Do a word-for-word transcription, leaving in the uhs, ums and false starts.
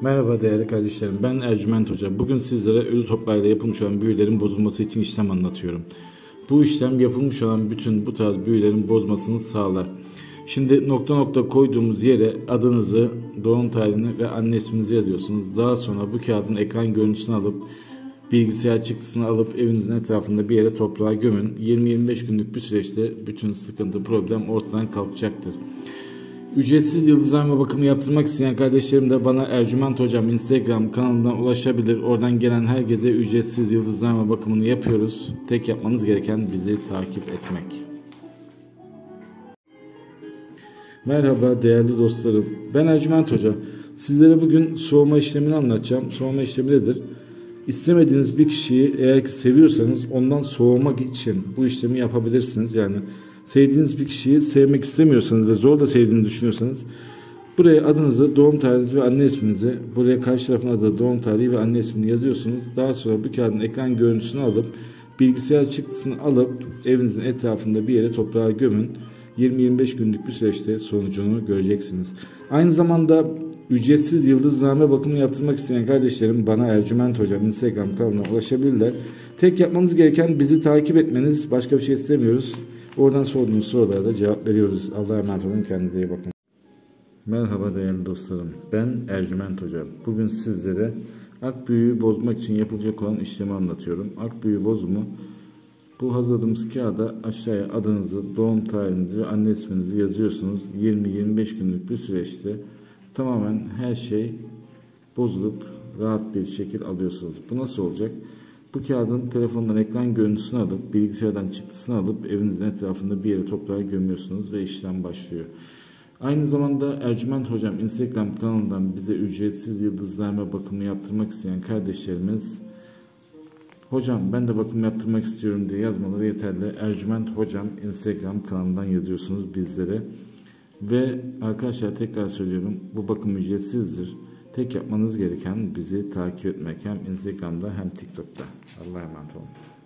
Merhaba değerli kardeşlerim, ben Ercüment Hoca. Bugün sizlere ölü toplarla yapılmış olan büyülerin bozulması için işlem anlatıyorum. Bu işlem yapılmış olan bütün bu tarz büyülerin bozmasını sağlar. Şimdi nokta nokta koyduğumuz yere adınızı, doğum tarihini ve anne isminizi yazıyorsunuz. Daha sonra bu kağıdın ekran görüntüsünü alıp bilgisayar çıktısını alıp evinizin etrafında bir yere toprağa gömün. yirmi yirmi beş günlük bir süreçte bütün sıkıntı, problem ortadan kalkacaktır. Ücretsiz yıldızlarma bakımı yaptırmak isteyen kardeşlerim de bana Ercüment Hocam Instagram kanalından ulaşabilir. Oradan gelen herkese ücretsiz yıldızlarma bakımını yapıyoruz. Tek yapmanız gereken bizi takip etmek. Merhaba değerli dostlarım. Ben Ercüment Hoca. Sizlere bugün soğuma işlemini anlatacağım. Soğuma işlemi nedir? İstemediğiniz bir kişiyi eğer ki seviyorsanız ondan soğumak için bu işlemi yapabilirsiniz. Yani sevdiğiniz bir kişiyi sevmek istemiyorsanız ve zor da sevdiğini düşünüyorsanız buraya adınızı, doğum tarihinizi ve anne isminizi, buraya karşı tarafın adı, doğum tarihi ve anne ismini yazıyorsunuz. Daha sonra bu kağıdın ekran görüntüsünü alıp bilgisayar çıktısını alıp evinizin etrafında bir yere toprağa gömün. yirmi yirmi beş günlük bir süreçte sonucunu göreceksiniz. Aynı zamanda ücretsiz yıldızlarma bakımı yaptırmak isteyen kardeşlerim bana Ercüment Hocam Instagram kanalına ulaşabilirler. Tek yapmanız gereken bizi takip etmeniz. Başka bir şey istemiyoruz. Oradan sorduğunuz sorulara da cevap veriyoruz. Allah'a emanet olun. Kendinize iyi bakın. Merhaba değerli dostlarım. Ben Ercüment Hoca. Bugün sizlere ak büyüğü bozmak için yapılacak olan işlemi anlatıyorum. Ak büyüğü bozumu. Bu hazırladığımız kağıda aşağıya adınızı, doğum tarihinizi ve anne isminizi yazıyorsunuz. yirmi yirmi beş günlük bir süreçte tamamen her şey bozulup rahat bir şekil alıyorsunuz. Bu nasıl olacak? Bu kağıdın telefondan ekran görüntüsünü alıp, bilgisayardan çıktısını alıp evinizin etrafında bir yere toprağa gömüyorsunuz ve işlem başlıyor. Aynı zamanda Ercüment Hocam Instagram kanalından bize ücretsiz yıldızlarma bakımı yaptırmak isteyen kardeşlerimiz hocam ben de bakım yaptırmak istiyorum diye yazmaları yeterli. Ercüment Hocam Instagram kanalından yazıyorsunuz bizlere. Ve arkadaşlar tekrar söylüyorum, bu bakım ücretsizdir. Tek yapmanız gereken bizi takip etmek hem Instagram'da hem TikTok'ta. Allah'a emanet olun.